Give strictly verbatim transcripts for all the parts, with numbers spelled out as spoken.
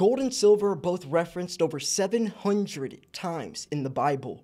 Gold and silver are both referenced over seven hundred times in the Bible.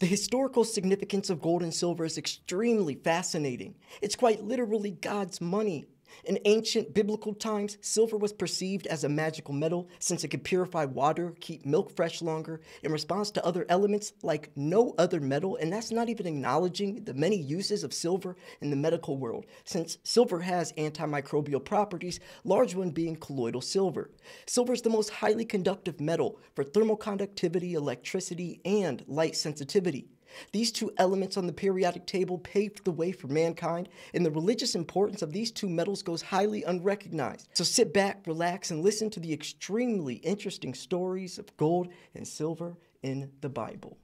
The historical significance of gold and silver is extremely fascinating. It's quite literally God's money. In ancient biblical times, silver was perceived as a magical metal since it could purify water, keep milk fresh longer, in response to other elements like no other metal, and that's not even acknowledging the many uses of silver in the medical world, since silver has antimicrobial properties, large one being colloidal silver. Silver is the most highly conductive metal for thermal conductivity, electricity, and light sensitivity. These two elements on the periodic table paved the way for mankind, and the religious importance of these two metals goes highly unrecognized. So sit back, relax, and listen to the extremely interesting stories of gold and silver in the Bible.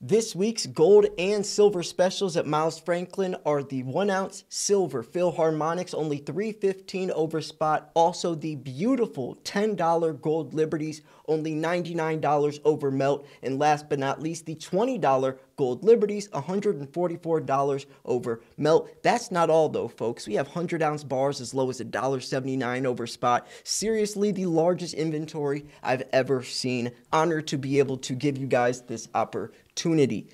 This week's gold and silver specials at Miles Franklin are the one ounce silver Philharmonics, only three fifteen over spot. Also the beautiful ten dollar gold Liberties, only ninety-nine dollars over melt. And last but not least, the twenty dollar gold Liberties, one hundred forty-four dollars over melt. That's not all though, folks. We have one hundred ounce bars as low as one dollar seventy-nine over spot. Seriously, the largest inventory I've ever seen. Honored to be able to give you guys this opportunity.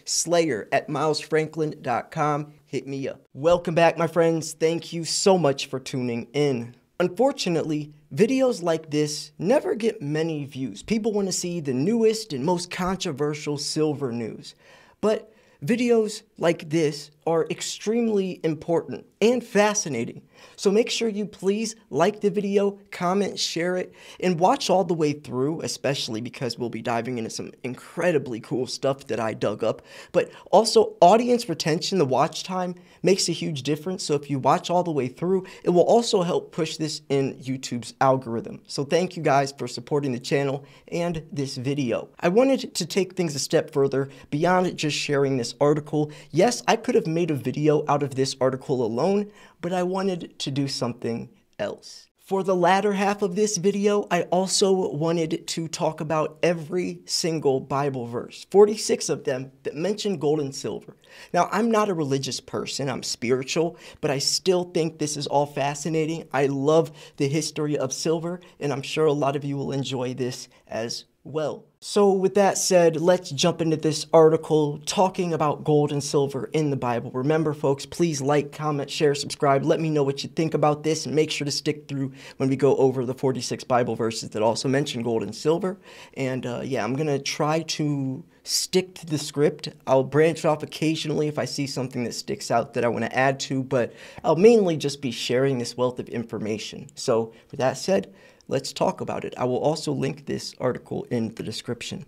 Slayer at miles franklin dot com. Hit me up. Welcome back, my friends. Thank you so much for tuning in. Unfortunately, videos like this never get many views. People want to see the newest and most controversial silver news. But videos like this are extremely important and fascinating. So make sure you please like the video, comment, share it, and watch all the way through, especially because we'll be diving into some incredibly cool stuff that I dug up. But also audience retention, the watch time, makes a huge difference. So if you watch all the way through, it will also help push this in YouTube's algorithm. So thank you guys for supporting the channel and this video. I wanted to take things a step further beyond just sharing this article. Yes, I could have made a video out of this article alone, but I wanted to do something else. For the latter half of this video, I also wanted to talk about every single Bible verse, forty-six of them, that mention gold and silver. Now, I'm not a religious person, I'm spiritual, but I still think this is all fascinating. I love the history of silver, and I'm sure a lot of you will enjoy this as well. So with that said, let's jump into this article talking about gold and silver in the Bible. Remember, folks, please like, comment, share, subscribe. Let me know what you think about this, and make sure to stick through when we go over the forty-six Bible verses that also mention gold and silver. And uh, yeah, I'm going to try to stick to the script. I'll branch off occasionally if I see something that sticks out that I want to add to, but I'll mainly just be sharing this wealth of information. So with that said, let's talk about it. I will also link this article in the description.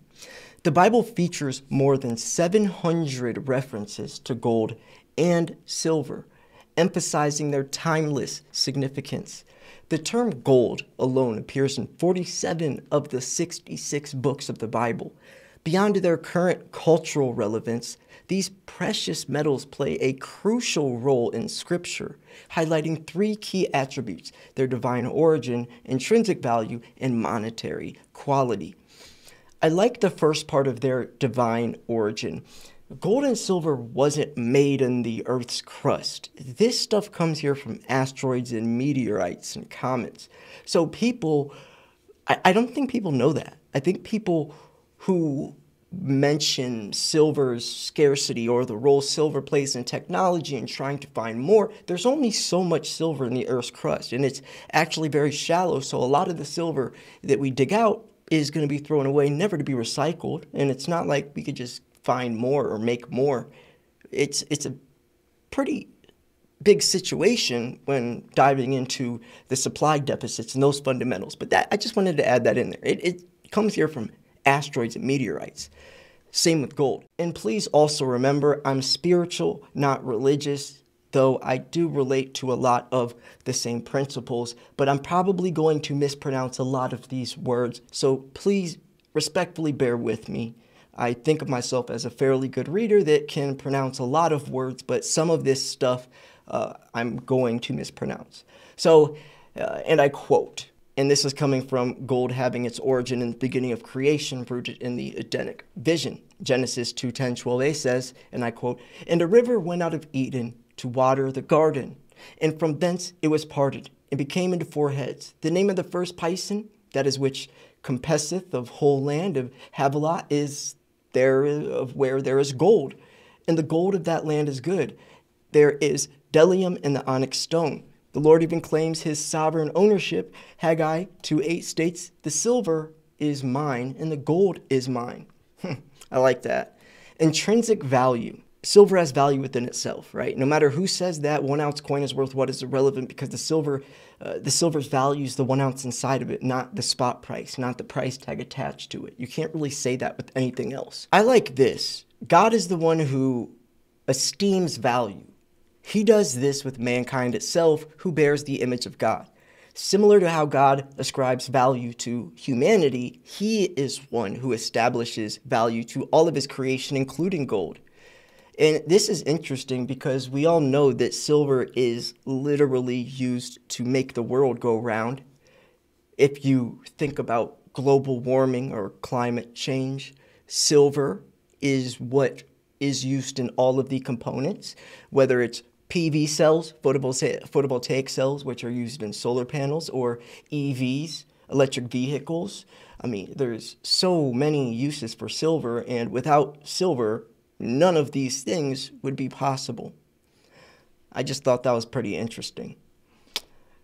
The Bible features more than seven hundred references to gold and silver, emphasizing their timeless significance. The term gold alone appears in forty-seven of the sixty-six books of the Bible. Beyond their current cultural relevance, these precious metals play a crucial role in Scripture, highlighting three key attributes: their divine origin, intrinsic value, and monetary quality. I like the first part of their divine origin. Gold and silver wasn't made in the Earth's crust. This stuff comes here from asteroids and meteorites and comets. So people, I, I don't think people know that. I think people who mention silver's scarcity or the role silver plays in technology and trying to find more, there's only so much silver in the Earth's crust, and it's actually very shallow, so a lot of the silver that we dig out is going to be thrown away, never to be recycled, and it's not like we could just find more or make more. It's, it's a pretty big situation when diving into the supply deficits and those fundamentals, but that, I just wanted to add that in there. It, it comes here from asteroids and meteorites. Same with gold. And please also remember, I'm spiritual, not religious, though I do relate to a lot of the same principles, but I'm probably going to mispronounce a lot of these words, so please respectfully bear with me. I think of myself as a fairly good reader that can pronounce a lot of words, but some of this stuff uh, I'm going to mispronounce. So, uh, and I quote, and this is coming from gold having its origin in the beginning of creation, rooted in the Edenic vision. Genesis two ten twelve a says, and I quote, "And a river went out of Eden to water the garden, and from thence it was parted, and became into four heads. The name of the first Pison, that is which compasseth of whole land of Havilah, is there of where there is gold, and the gold of that land is good. There is bdellium and the onyx stone." The Lord even claims his sovereign ownership. Haggai two eight states, "The silver is mine and the gold is mine." I like that. Intrinsic value. Silver has value within itself, right? No matter who says that, one ounce coin is worth what is irrelevant, because the silver, uh, the silver's value is the one ounce inside of it, not the spot price, not the price tag attached to it. You can't really say that with anything else. I like this. God is the one who esteems value. He does this with mankind itself, who bears the image of God. Similar to how God ascribes value to humanity, he is one who establishes value to all of his creation, including gold. And this is interesting because we all know that silver is literally used to make the world go round. If you think about global warming or climate change, silver is what is used in all of the components, whether it's P V cells, photovoltaic cells, which are used in solar panels, or E Vs, electric vehicles. I mean, there's so many uses for silver, and without silver, none of these things would be possible. I just thought that was pretty interesting.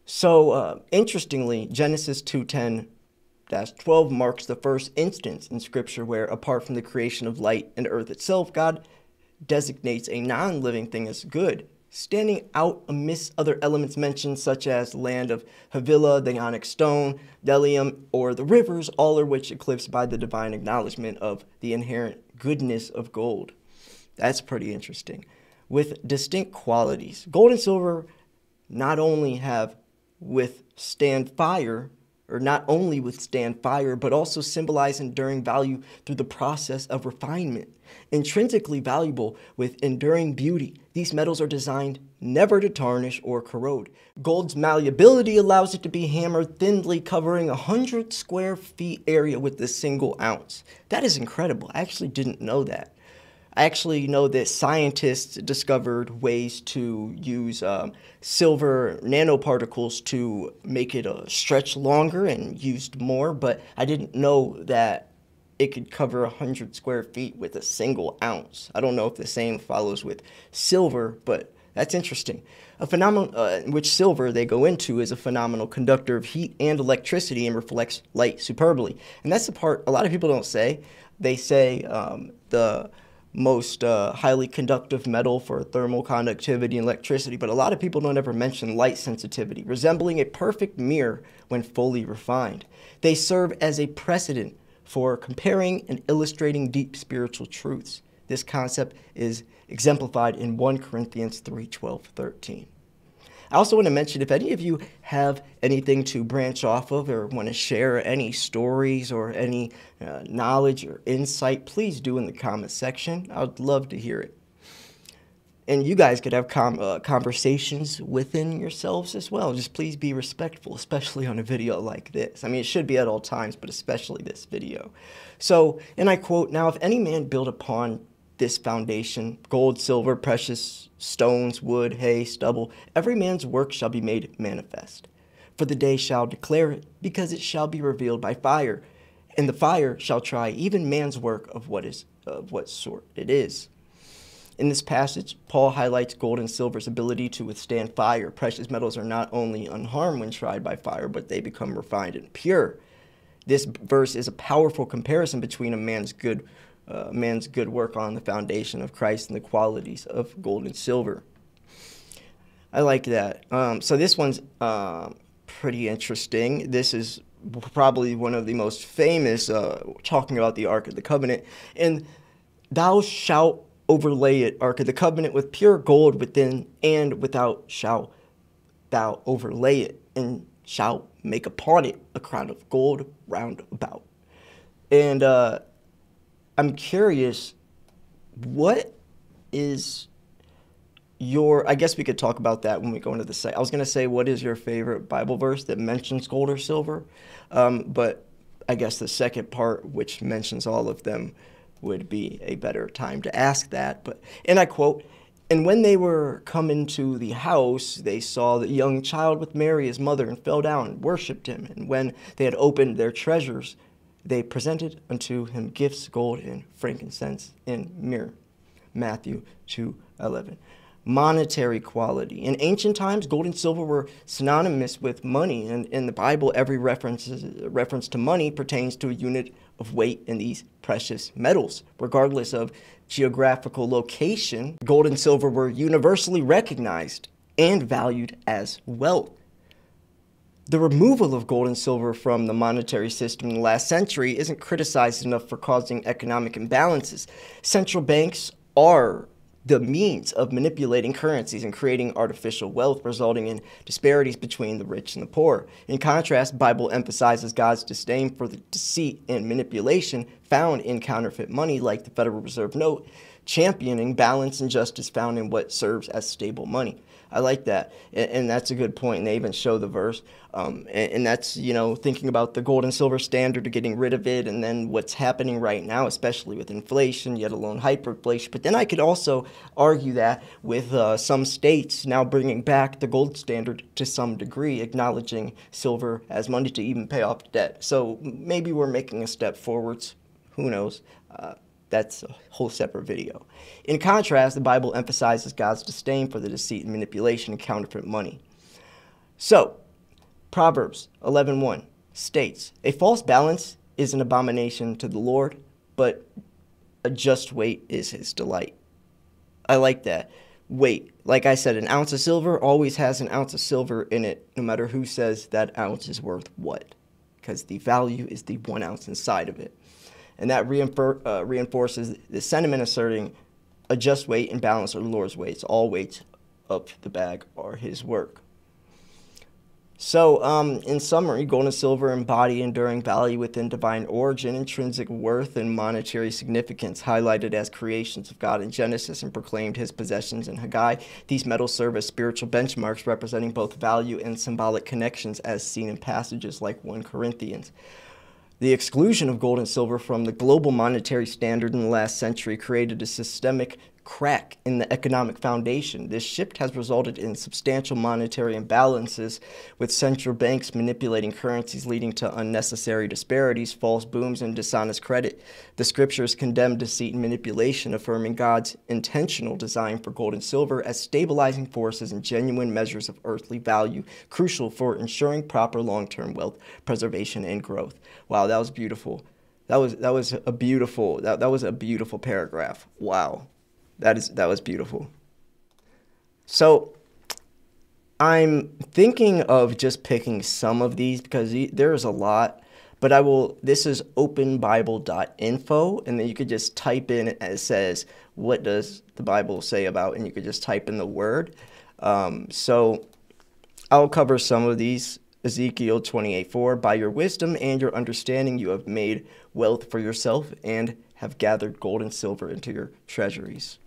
So, uh, interestingly, Genesis two ten twelve marks the first instance in Scripture where, apart from the creation of light and earth itself, God designates a non-living thing as good, standing out amidst other elements mentioned, such as land of Havilah, the onyx stone, bdellium, or the rivers, all of which eclipsed by the divine acknowledgement of the inherent goodness of gold. That's pretty interesting. With distinct qualities, gold and silver not only have withstand fire, or not only withstand fire, but also symbolize enduring value through the process of refinement. Intrinsically valuable with enduring beauty, these metals are designed never to tarnish or corrode. Gold's malleability allows it to be hammered thinly, covering a hundred square feet area with a single ounce. That is incredible. I actually didn't know that. I actually know that scientists discovered ways to use um, silver nanoparticles to make it uh, stretch longer and used more, but I didn't know that it could cover one hundred square feet with a single ounce. I don't know if the same follows with silver, but that's interesting. A phenomenon uh, which silver they go into is a phenomenal conductor of heat and electricity and reflects light superbly. And that's the part a lot of people don't say. They say um, the most uh, highly conductive metal for thermal conductivity and electricity, but a lot of people don't ever mention light sensitivity, resembling a perfect mirror when fully refined. They serve as a precedent for comparing and illustrating deep spiritual truths. This concept is exemplified in First Corinthians three twelve thirteen. I also want to mention, if any of you have anything to branch off of or want to share any stories or any uh, knowledge or insight, please do in the comment section. I would love to hear it. And you guys could have com uh, conversations within yourselves as well. Just please be respectful, especially on a video like this. I mean, it should be at all times, but especially this video. So, and I quote, "Now if any man build upon this foundation, gold, silver, precious stones, wood, hay, stubble, every man's work shall be made manifest. For the day shall declare it, because it shall be revealed by fire, and the fire shall try even man's work of what is of what sort it is." In this passage, Paul highlights gold and silver's ability to withstand fire. Precious metals are not only unharmed when tried by fire, but they become refined and pure. This verse is a powerful comparison between a man's good Uh, man's good work on the foundation of Christ and the qualities of gold and silver. I like that. Um, so this one's uh, pretty interesting. This is probably one of the most famous, uh, talking about the Ark of the Covenant. "And thou shalt overlay it, Ark of the Covenant, with pure gold within, and without shalt thou overlay it, and shalt make upon it a crown of gold round about." And uh, I'm curious, what is your, I guess we could talk about that when we go into the site. I was going to say, what is your favorite Bible verse that mentions gold or silver? Um, but I guess the second part, which mentions all of them, would be a better time to ask that. But, and I quote, "And when they were come into the house, they saw the young child with Mary his mother, and fell down and worshipped him. And when they had opened their treasures, they presented unto him gifts, gold and frankincense and myrrh." Matthew two eleven. Monetary quality. In ancient times, gold and silver were synonymous with money, and in the Bible, every reference, reference to money pertains to a unit of weight in these precious metals. Regardless of geographical location, gold and silver were universally recognized and valued as wealth. The removal of gold and silver from the monetary system in the last century isn't criticized enough for causing economic imbalances. Central banks are the means of manipulating currencies and creating artificial wealth, resulting in disparities between the rich and the poor. In contrast, the Bible emphasizes God's disdain for the deceit and manipulation found in counterfeit money, like the Federal Reserve note, championing balance and justice found in what serves as stable money. I like that, and, and that's a good point, and they even show the verse, um, and, and that's, you know, thinking about the gold and silver standard, getting rid of it, and then what's happening right now, especially with inflation, yet alone hyperinflation. But then I could also argue that with uh, some states now bringing back the gold standard to some degree, acknowledging silver as money to even pay off debt. So maybe we're making a step forwards, who knows. Uh, That's a whole separate video. In contrast, the Bible emphasizes God's disdain for the deceit and manipulation and counterfeit money. So, Proverbs eleven one states, "A false balance is an abomination to the Lord, but a just weight is his delight." I like that. Weight. Like I said, an ounce of silver always has an ounce of silver in it, no matter who says that ounce is worth what, because the value is the one ounce inside of it. And that reinfor uh, reinforces the sentiment asserting a just weight and balance of the Lord's weights. All weights of the bag are his work. So, um, in summary, gold and silver embody enduring value within divine origin, intrinsic worth, and monetary significance, highlighted as creations of God in Genesis and proclaimed his possessions in Haggai. These metals serve as spiritual benchmarks representing both value and symbolic connections as seen in passages like First Corinthians. The exclusion of gold and silver from the global monetary standard in the last century created a systemic crack in the economic foundation. This shift has resulted in substantial monetary imbalances, with central banks manipulating currencies, leading to unnecessary disparities, false booms, and dishonest credit. The scriptures condemn deceit and manipulation, affirming God's intentional design for gold and silver as stabilizing forces and genuine measures of earthly value, crucial for ensuring proper long-term wealth preservation and growth. Wow, that was beautiful. That was that was a beautiful that, that was a beautiful paragraph. Wow. That is that was beautiful. So I'm thinking of just picking some of these because there is a lot, but I will, this is open bible dot info, and then you could just type in, it says, what does the Bible say about, and you could just type in the word. Um, so I'll cover some of these. Ezekiel twenty-eight four, "By your wisdom and your understanding you have made wealth for yourself and have gathered gold and silver into your treasuries."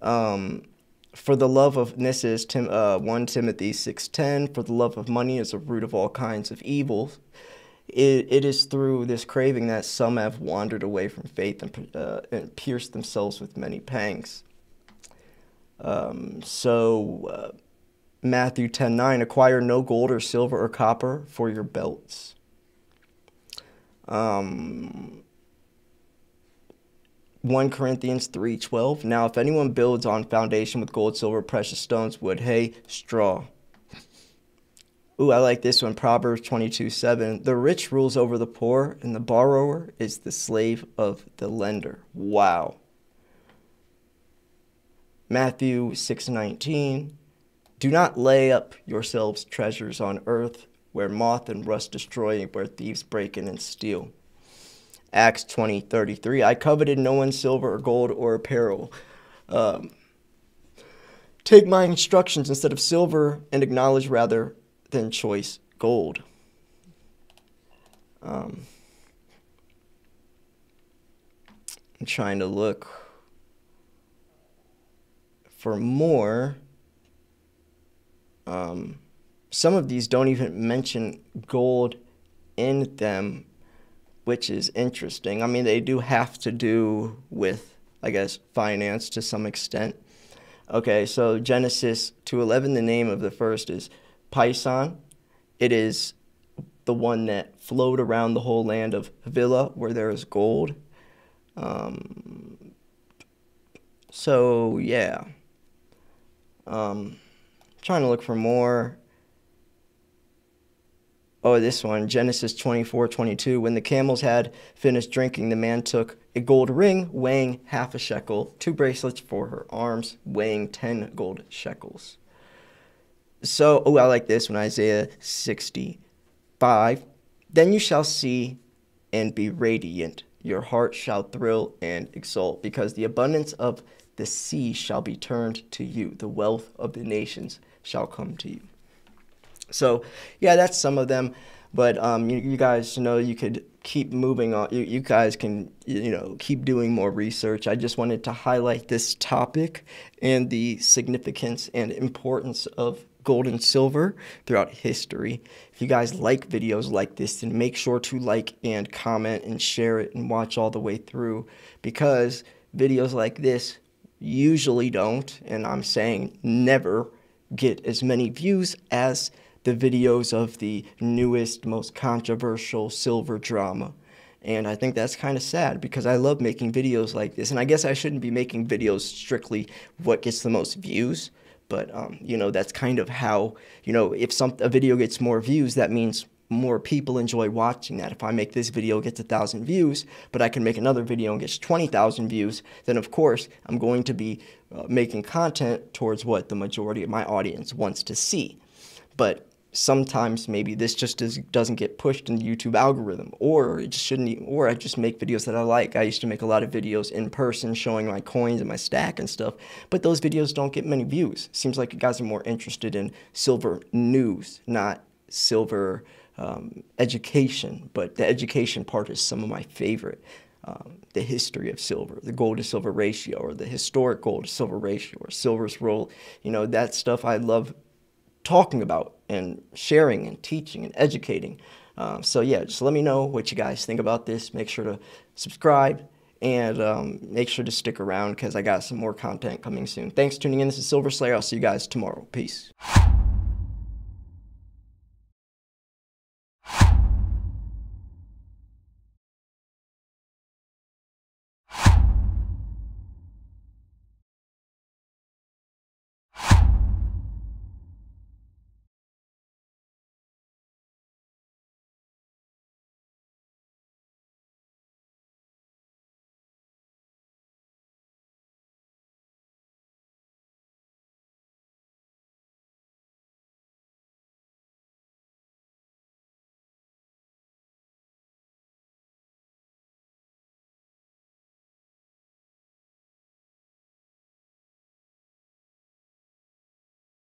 Um, for the love of, and this is Tim, uh, First Timothy six ten, "For the love of money is the root of all kinds of evil. It, it is through this craving that some have wandered away from faith and, uh, and pierced themselves with many pangs." Um, so uh, Matthew ten nine, "Acquire no gold or silver or copper for your belts." Um... First Corinthians three twelve, "Now if anyone builds on foundation with gold, silver, precious stones, wood, hay, straw." Ooh, I like this one, Proverbs twenty-two seven, "The rich rules over the poor, and the borrower is the slave of the lender." Wow. Matthew six nineteen, "Do not lay up yourselves treasures on earth, where moth and rust destroy, and where thieves break in and steal." Acts twenty thirty-three, "I coveted no one's silver or gold or apparel. Um, take my instructions instead of silver and acknowledge rather than choice gold." Um, I'm trying to look for more. Um, some of these don't even mention gold in them. which is interesting. I mean, they do have to do with, I guess, finance to some extent. Okay, so Genesis two eleven, the name of the first is Pison. It is the one that flowed around the whole land of Havilah, where there is gold. Um, so, yeah. Um, trying to look for more. Oh, this one, Genesis twenty-four twenty-two. When the camels had finished drinking, the man took a gold ring weighing half a shekel, two bracelets for her arms weighing ten gold shekels. So, oh, I like this one, Isaiah sixty-five. Then you shall see and be radiant. Your heart shall thrill and exult, because the abundance of the sea shall be turned to you. The wealth of the nations shall come to you. So, yeah, that's some of them. But um, you, you guys know you could keep moving on. You, you guys can, you know, keep doing more research. I just wanted to highlight this topic and the significance and importance of gold and silver throughout history. If you guys like videos like this, then make sure to like and comment and share it and watch all the way through, because videos like this usually don't, and I'm saying never, get as many views as the videos of the newest, most controversial silver drama. And I think that's kind of sad, because I love making videos like this. And I guess I shouldn't be making videos strictly what gets the most views, but um, you know, that's kind of how, you know, if some a video gets more views, that means more people enjoy watching that. If I make this video, it gets one thousand views, but I can make another video and gets twenty thousand views, then of course I'm going to be uh, making content towards what the majority of my audience wants to see. But sometimes maybe this just is, doesn't get pushed in the YouTube algorithm, or it just shouldn't even, or I just make videos that I like. I used to make a lot of videos in person showing my coins and my stack and stuff, but those videos don't get many views. Seems like you guys are more interested in silver news, not silver Um, education, but the education part is some of my favorite. Um, the history of silver, the gold to silver ratio, or the historic gold to silver ratio, or silver's role, you know, that stuff I love talking about and sharing and teaching and educating. Um, so yeah, just let me know what you guys think about this. Make sure to subscribe and um, make sure to stick around, because I got some more content coming soon. Thanks for tuning in. This is Silver Slayer. I'll see you guys tomorrow. Peace.